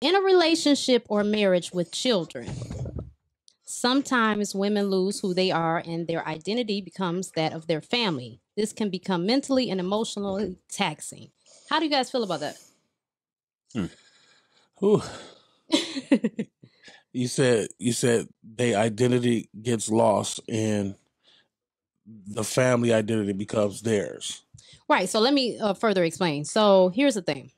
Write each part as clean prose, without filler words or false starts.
in a relationship or marriage with children. Sometimes women lose who they are and their identity becomes that of their family. This can become mentally and emotionally taxing. How do you guys feel about that? You said their identity gets lost and the family identity becomes theirs. Right. So let me further explain. So here's the thing.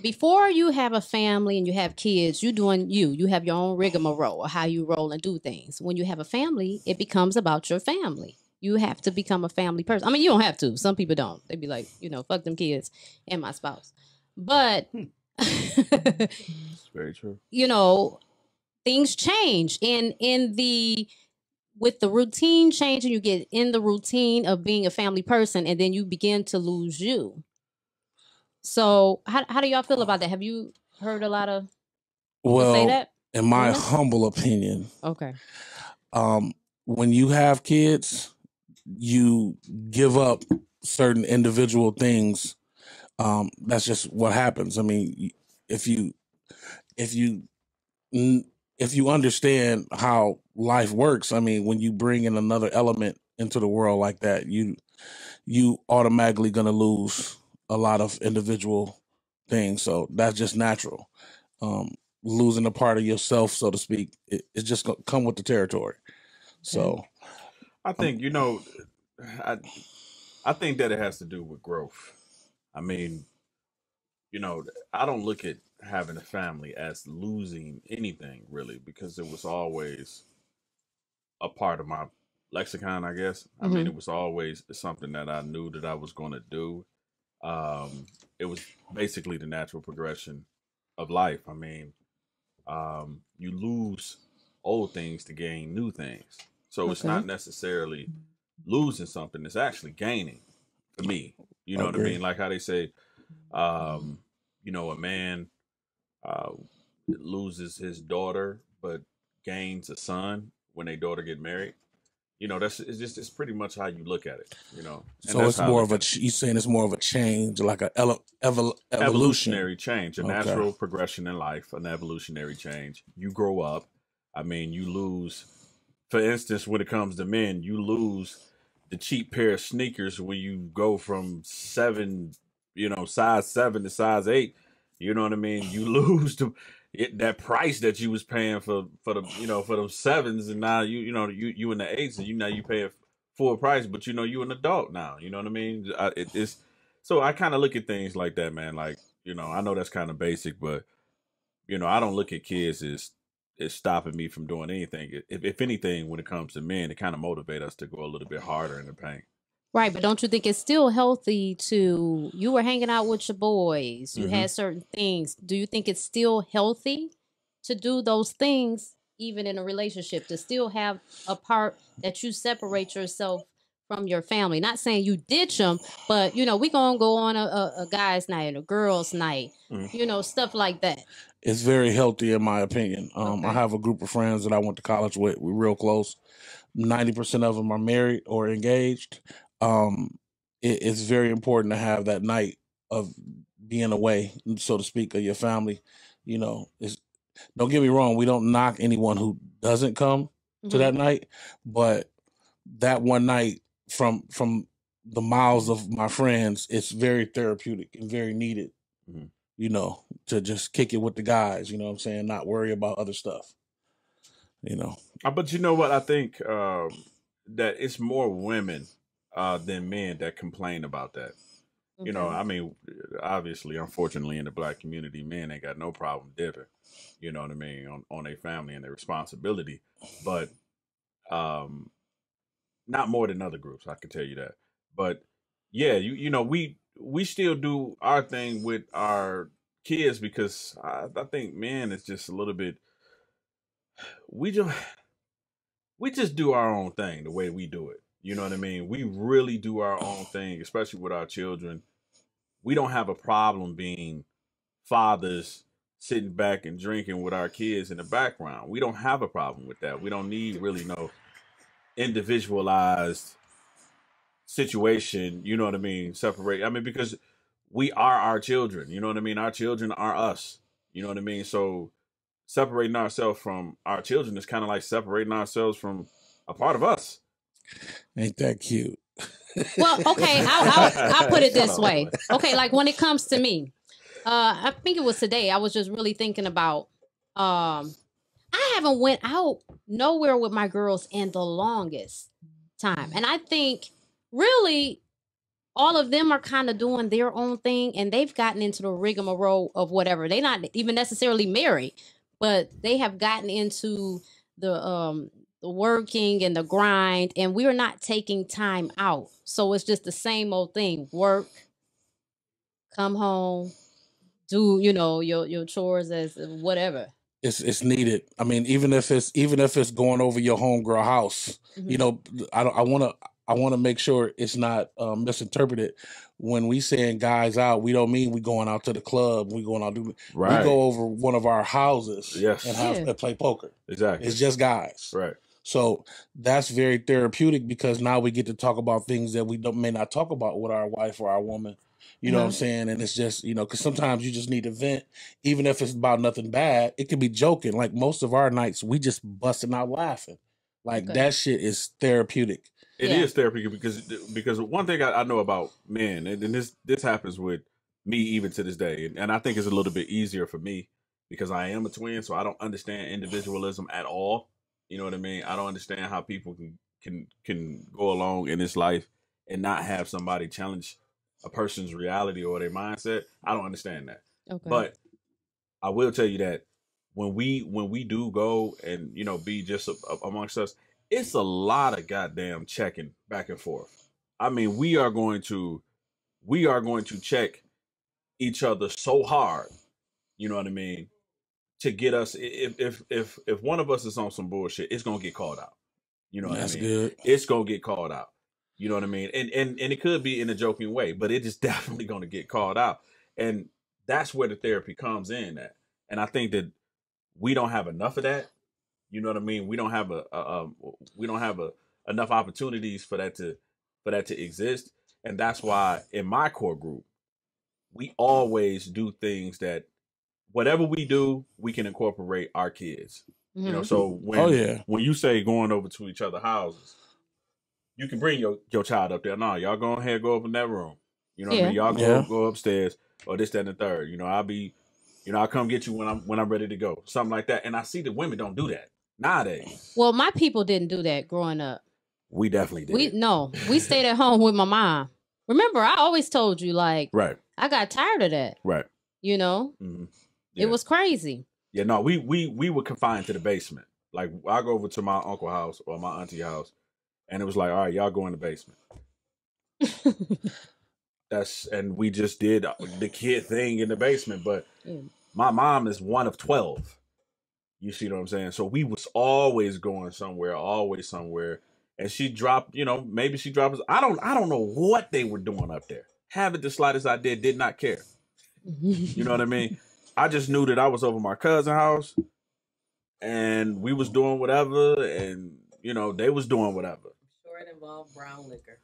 Before you have a family and you have kids, you're doing you have your own rigmarole or how you roll and do things. When you have a family, it becomes about your family. You have to become a family person. I mean, you don't have to. Some people don't. They'd be like, you know, fuck them kids and my spouse. But it's very true. You know, things change with the routine changing, you get in the routine of being a family person and then you begin to lose you. So how do y'all feel about that? Have you heard a lot of people say that? In my humble opinion, okay. When you have kids, you give up certain individual things. That's just what happens. I mean, if you understand how life works, I mean, when you bring in another element into the world like that, you automatically gonna lose a lot of individual things. So that's just natural. Losing a part of yourself, so to speak, it's just gonna come with the territory. So I think, you know, I think that it has to do with growth. I mean, you know, I don't look at having a family as losing anything really, because it was always a part of my lexicon, I guess. Mm-hmm. I mean, it was always something that I knew that I was going to do. It was basically the natural progression of life. I mean, you lose old things to gain new things. So okay. It's not necessarily losing something. It's actually gaining for me. You know what I mean? Like how they say, you know, a man loses his daughter, but gains a son when their daughter get married. You know, it's pretty much how you look at it, you know. And so it's more of a, you're saying it's more of a change, like an evolutionary change, a natural progression in life, an evolutionary change. You grow up. I mean, you lose, for instance, when it comes to men, you lose the cheap pair of sneakers when you go from size 7 to size 8. You know what I mean? You lose that price that you was paying for those 7s, and now you in the 8s, and now you pay a full price, but you know you're an adult now. You know what I mean? So I kind of look at things like that, man. Like, you know, I know that's kind of basic, but you know, I don't look at kids as it's stopping me from doing anything. If anything, when it comes to men, it kind of motivates us to go a little bit harder in the paint. Right, but don't you think it's still healthy to, you were hanging out with your boys, you had certain things. Do you think it's still healthy to do those things, even in a relationship, to still have a part that you separate yourself from your family? Not saying you ditch them, but, you know, we going to go on a guy's night, a girl's night, you know, stuff like that. It's very healthy, in my opinion. I have a group of friends that I went to college with. We're real close. 90% of them are married or engaged. It's very important to have that night of being away, so to speak, of your family. You know, don't get me wrong. We don't knock anyone who doesn't come to that night, but that one night from the mouths of my friends, it's very therapeutic and very needed, you know, to just kick it with the guys, you know what I'm saying? Not worry about other stuff, you know? But you know what? I think, that it's more women than men that complain about that. You know, I mean, obviously, unfortunately, in the Black community, men ain't got no problem dipping, you know what I mean, on their family and their responsibility, but not more than other groups, I can tell you that. But yeah, you know, we still do our thing with our kids, because I think men is just a little bit, we just do our own thing the way we do it. You know what I mean? We really do our own thing, especially with our children. We don't have a problem being fathers sitting back and drinking with our kids in the background. We don't have a problem with that. We don't need really no individualized situation. You know what I mean? Separate. I mean, because we are our children. You know what I mean? Our children are us. You know what I mean? So separating ourselves from our children is kind of like separating ourselves from a part of us. Ain't that cute? Well, okay, I'll put it this way. Okay, like when it comes to me, I think it was today, I was just really thinking about, I haven't went out nowhere with my girls in the longest time. And I think really all of them are kind of doing their own thing, and they've gotten into the rigmarole of whatever. They're not even necessarily married, but they have gotten into the working and the grind, and we're not taking time out. So it's just the same old thing. Work, come home, do, you know, your chores as whatever. It's needed. I mean, even if it's going over your homegirl house, mm-hmm. you know, I want to make sure it's not misinterpreted. When we saying guys out, we don't mean we going out to the club. We going out to right. We go over one of our houses yes. and have to play poker. Exactly. It's just guys. Right. So that's very therapeutic because now we get to talk about things that we may not talk about with our wife or our woman. You know what I'm saying? And it's just, you know, because sometimes you just need to vent, even if it's about nothing bad. It could be joking. Like most of our nights, we just busting out laughing. Like okay. that shit is therapeutic. It yeah. is therapeutic because one thing I know about men, and this happens with me even to this day, and I think it's a little bit easier for me because I am a twin, so I don't understand individualism at all. You know what I mean? I don't understand how people can go along in this life and not have somebody challenge a person's reality or their mindset. I don't understand that. Okay. But I will tell you that when we do go and, you know, be just amongst us, it's a lot of goddamn checking back and forth. I mean, we are going to check each other so hard, you know what I mean, to get us, if one of us is on some bullshit, it's going to get called out. You know what That's I mean? Good. It's going to get called out. You know what I mean? And it could be in a joking way, but it is definitely going to get called out. And that's where the therapy comes in at. And I think that we don't have enough of that. You know what I mean? We don't have a enough opportunities for that to exist. And that's why in my core group, we always do things that whatever we do, we can incorporate our kids. Mm-hmm. You know, so when you say going over to each other's houses, you can bring your child up there. No, y'all go ahead, go up in that room. You know what I mean? Y'all go upstairs or this, that, and the third. You know, I'll come get you when I'm ready to go. Something like that. And I see that women don't do that nowadays. Well, my people didn't do that growing up. We definitely did. We stayed at home with my mom. Remember, I always told you, like, right. I got tired of that. Right. You know? Mm-hmm. Yeah. It was crazy. Yeah, no, we were confined to the basement. Like, I go over to my uncle's house or my auntie's house. And it was like, all right, y'all go in the basement. And we just did the kid thing in the basement. But my mom is one of 12. You see what I'm saying? So we was always going somewhere, always somewhere. And she dropped, you know, maybe she dropped us. I don't know what they were doing up there. Having the slightest idea, did not care. You know what I mean? I just knew that I was over my cousin's house and we was doing whatever, and you know, they was doing whatever. It involved brown liquor.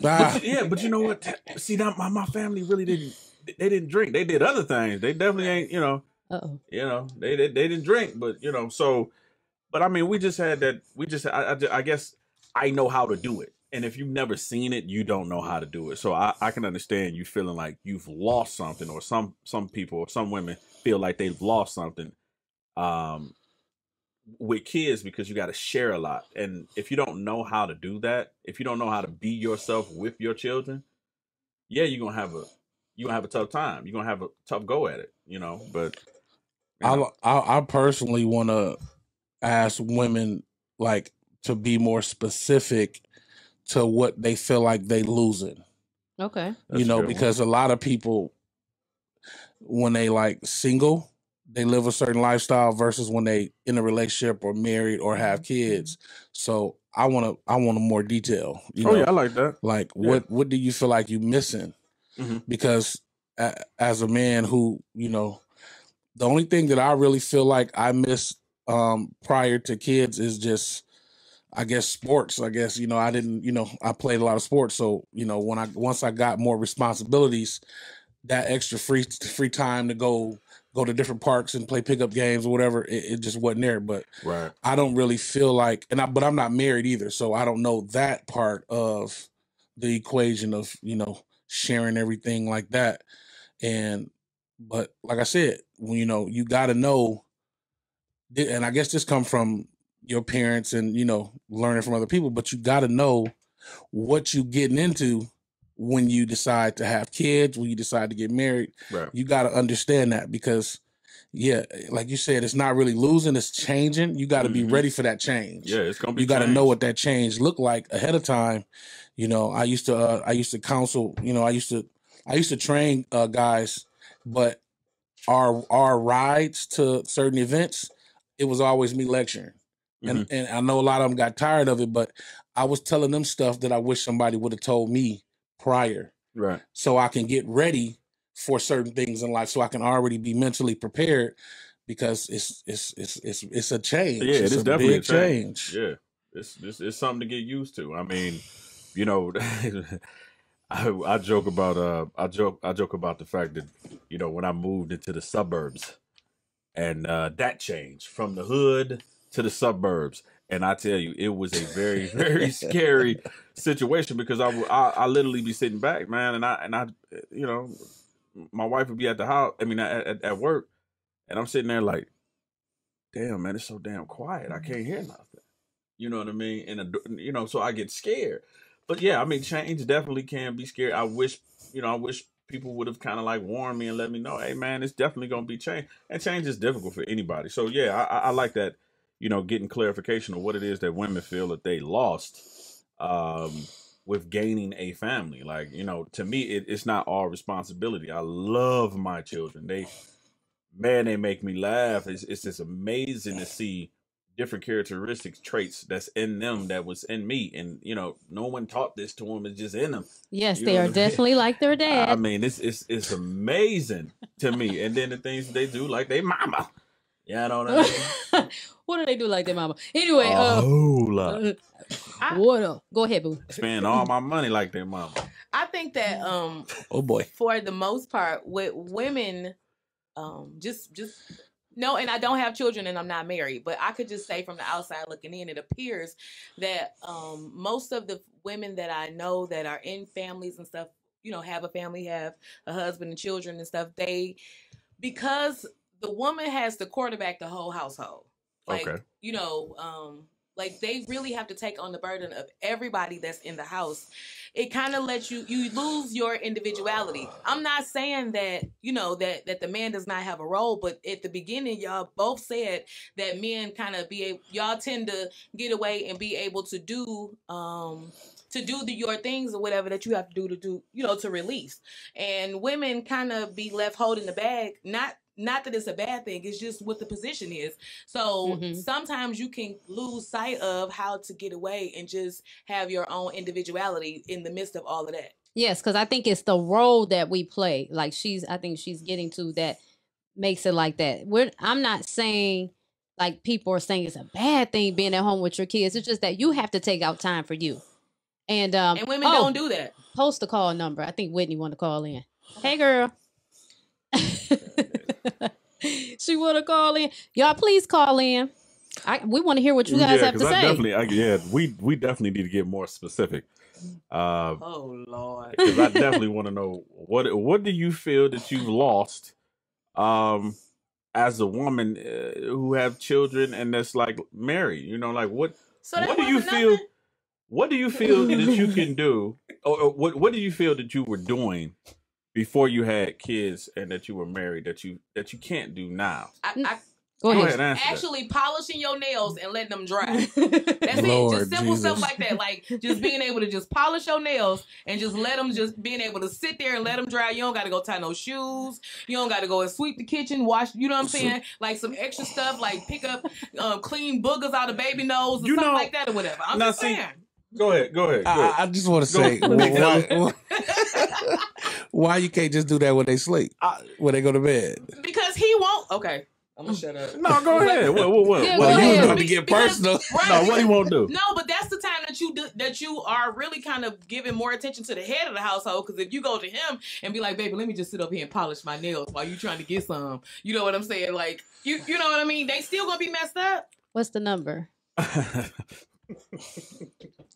but you know what? See, that my family really didn't. They didn't drink. They did other things. They definitely ain't. You know. Uh-oh. You know. They didn't drink. But you know. So, but I mean, we just had that. We just. I guess I know how to do it. And if you've never seen it, you don't know how to do it. So I can understand you feeling like you've lost something, or some people or some women feel like they've lost something. With kids, because you got to share a lot. And if you don't know how to do that, if you don't know how to be yourself with your children, yeah, you're going to have a tough time. You're going to have a tough go at it, you know, but. You know. I personally want to ask women, like, to be more specific to what they feel like they losing. Okay. That's you know, because a lot of people, when they like single, they live a certain lifestyle versus when they in a relationship or married or have kids. So I want a more detail. You know? Yeah, I like that. Like what do you feel like you missing? Mm-hmm. Because as a man who, you know, the only thing that I really feel like I miss prior to kids is just I guess sports, I guess, you know, I didn't, you know, I played a lot of sports. So, you know, when once I got more responsibilities, that extra free time to go to different parks and play pickup games or whatever, it just wasn't there. But right. I don't really feel like, but I'm not married either. So I don't know that part of the equation of, you know, sharing everything like that. But like I said, when, you know, you got to know, and I guess this comes from your parents and, you know, learning from other people, but you got to know what you getting into when you decide to have kids, when you decide to get married. Right. You got to understand that because, yeah, like you said, it's not really losing, it's changing. You got to be ready for that change. Yeah, it's going to be. You got to know what that change looked like ahead of time. You know, I used to counsel, you know, I used to train guys, but our rides to certain events, it was always me lecturing. And I know a lot of them got tired of it, but I was telling them stuff that I wish somebody would have told me prior. Right. So I can get ready for certain things in life, so I can already be mentally prepared, because it's a change. Yeah, it's definitely a big change. Yeah. It's something to get used to. I mean, you know, I joke about the fact that, you know, when I moved into the suburbs and that change from the hood to the suburbs, and I tell you, it was a very, very scary situation, because I literally be sitting back, man, and I, you know, my wife would be at the house, I mean, at work, and I'm sitting there like, damn, man, it's so damn quiet, I can't hear nothing. You know what I mean? And you know, so I get scared. But yeah, I mean, change definitely can be scary. I wish people would have kind of like warned me and let me know, hey, man, it's definitely gonna be change, and change is difficult for anybody. So yeah, I like that. You know, getting clarification of what it is that women feel that they lost with gaining a family. Like, you know, to me, it's not all responsibility. I love my children. They make me laugh. It's just amazing to see different characteristics, traits that's in them that was in me. And, you know, no one taught this to them. It's just in them. Yes, you know, they are definitely like their dad. I mean, it's amazing to me. And then the things they do like they mama. Yeah, I don't know. What do they do like their mama? Anyway, go ahead, boo. Spend all my money like their mama. I think that oh boy, for the most part, with women, just no. And I don't have children, and I'm not married, but I could just say from the outside looking in, it appears that most of the women that I know that are in families and stuff, you know, have a family, have a husband and children and stuff, because the woman has to quarterback the whole household. Like, okay. You know, like they really have to take on the burden of everybody that's in the house. It kind of lets you lose your individuality. I'm not saying that, you know, that the man does not have a role, but at the beginning, y'all both said that men kind of y'all tend to get away and be able to do, your things or whatever that you have to do, you know, to release. And women kind of be left holding the bag, Not that it's a bad thing. It's just what the position is. So sometimes you can lose sight of how to get away and just have your own individuality in the midst of all of that. Yes, because I think it's the role that we play. Like I think she's getting to that makes it like that. I'm not saying like people are saying it's a bad thing being at home with your kids. It's just that you have to take out time for you. And women don't do that. Post a call number. I think Whitney wanted to call in. Hey, girl. She wanna call in. Y'all please call in. We want to hear what you guys have to say. We definitely need to get more specific. Oh Lord, because I definitely want to know what do you feel that you've lost as a woman who have children and that's like married. You know, like what do you feel that you can do, or what do you feel that you were doing before you had kids and that you were married that you can't do now? Go ahead. Actually polishing your nails and letting them dry. That's Lord it. Just simple Jesus. Stuff like that. Like just being able to just polish your nails and just let them being able to sit there and let them dry. You don't got to go tie no shoes. You don't got to go and sweep the kitchen, wash, you know what I'm saying? Like some extra stuff, like pick up clean boogers out of baby nose or you something know, like that or whatever. I'm just saying. Go ahead. I just want to say why you can't just do that when they sleep, when they go to bed? Because he won't. Okay. I'm gonna shut up. No, go ahead. What? Yeah, well, you about to get personal? Right. No, what he won't do? No, but that's the time that you are really kind of giving more attention to the head of the household. Because if you go to him and be like, "Baby, let me just sit up here and polish my nails while you trying to get some," you know what I'm saying? Like, you know what I mean? They still gonna be messed up. What's the number?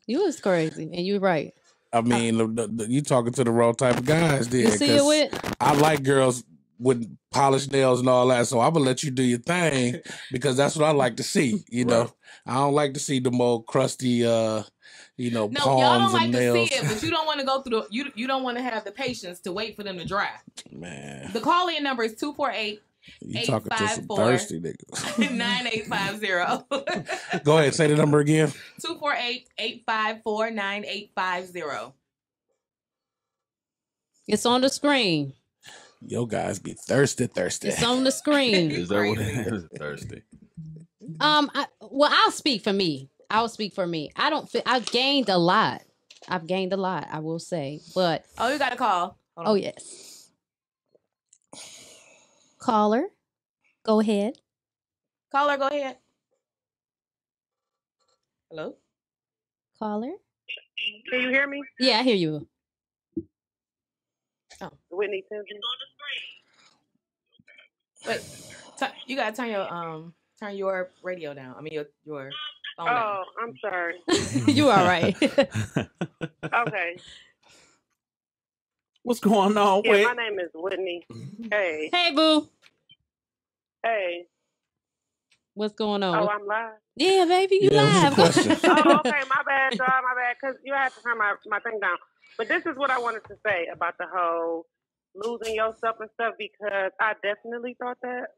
You was crazy, and you're right. I mean, you talking to the wrong type of guys there. You see it with? I like girls with polished nails and all that, so I'm gonna let you do your thing because that's what I like to see. You know, right. I don't like to see the more crusty, no, y'all don't like nails. To see it, but you don't want to go through the. You don't want to have the patience to wait for them to dry. Man, the call-in number is 248. You talking to some thirsty niggas. 9850. Go ahead, say the number again. 248-854-9850. It's on the screen. Yo guys be thirsty. It's on the screen. Is that what it is? Thirsty. I'll speak for me. I don't feel I've gained a lot, I will say. But oh, you got a call. Hold on. Oh yes. Caller, go ahead. Hello? Caller? Can you hear me? Yeah, I hear you. Oh. Whitney Timbers. Wait, you gotta turn your radio down. I mean your phone down. I'm sorry. You all right. Okay. What's going on? Yeah, my name is Whitney. Hey. Hey, boo. Hey. What's going on? Oh, I'm live. Yeah, baby, you live. Oh, okay, my bad, because you have to turn my thing down. But this is what I wanted to say about the whole losing yourself and stuff, because I definitely thought that,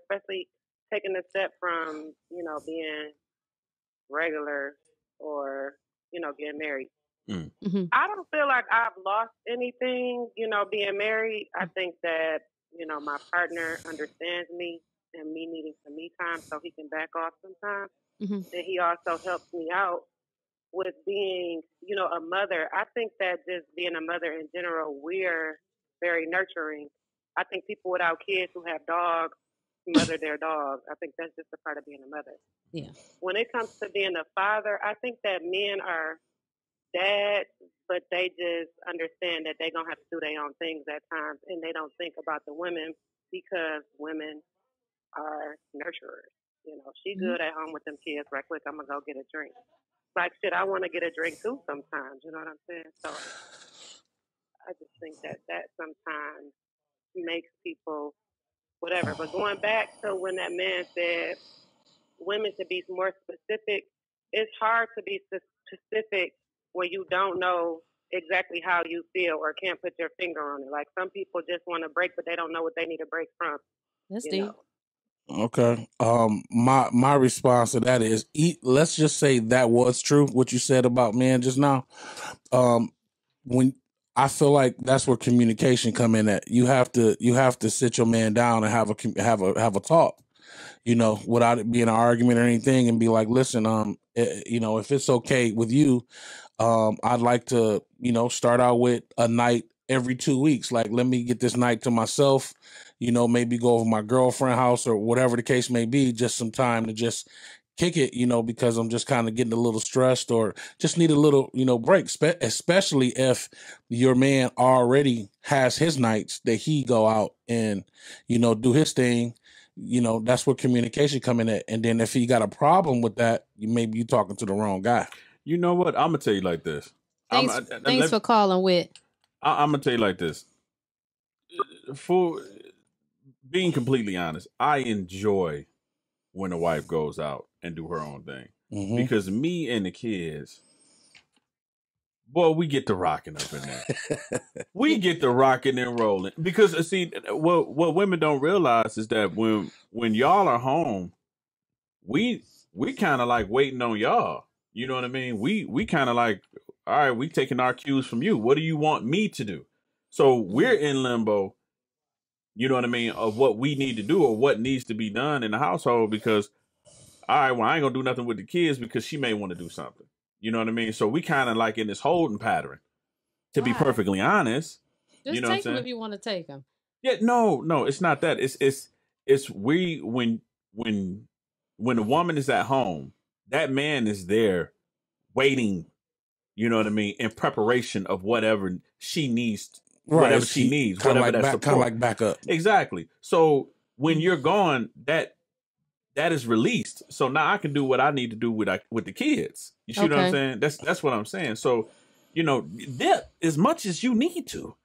especially taking a step from, being regular or, getting married. Mm-hmm. I don't feel like I've lost anything, being married. I think that, my partner understands me and me needing some me time so he can back off sometimes. Mm-hmm. And he also helps me out with being, a mother. I think that just being a mother in general, we're very nurturing. I think people without kids who have dogs mother their dogs. I think that's just a part of being a mother. Yeah. When it comes to being a father, I think that men are dads, but they just understand that they're going to have to do their own things at times, and they don't think about the women because women are nurturers. She good at home with them kids right quick. I'm going to go get a drink. Like, shit, I want to get a drink too sometimes. You know what I'm saying? So I just think that sometimes makes people whatever. But going back to when that man said women should be more specific, it's hard to be specific when you don't know exactly how you feel or can't put your finger on it. Like, some people just want to break, but they don't know what they need to break from. That's deep. Okay. My response to that is, let's just say that was true, what you said about men just now. When I feel like that's where communication come in at. You have to sit your man down and have a talk, without it being an argument or anything, and be like, listen, if it's okay with you, I'd like to, start out with a night every 2 weeks. Like, let me get this night to myself, maybe go over my girlfriend's house or whatever the case may be, just some time to just kick it, because I'm just kind of getting a little stressed or just need a little, break, especially if your man already has his nights that he go out and, do his thing. That's where communication come in at. And then if he got a problem with that, maybe you talking to the wrong guy. You know what? I'm going to tell you like this. Thanks for calling, Whit. I'm going to tell you like this. For being completely honest, I enjoy when a wife goes out and do her own thing. Mm-hmm. Because me and the kids, boy, we get to rocking up in there. We get to rocking and rolling. Because, see, what women don't realize is that when y'all are home, we kind of like waiting on y'all. You know what I mean? We kind of like, all right, we taking our cues from you. What do you want me to do? So we're in limbo, you know what I mean, of what we need to do or what needs to be done in the household because, all right, well, I ain't going to do nothing with the kids because she may want to do something. You know what I mean? So we kind of like in this holding pattern, to be perfectly honest. Just take them if you want to take them. Yeah, no, it's not that. It's it's we when a woman is at home, that man is there waiting, you know what I mean, in preparation of whatever she needs, right, whatever she needs, whatever that support. Kind of like backup. Exactly. So when you're gone, that is released. So now I can do what I need to do with the kids. You see what I'm saying? That's what I'm saying. So, you know, dip as much as you need to.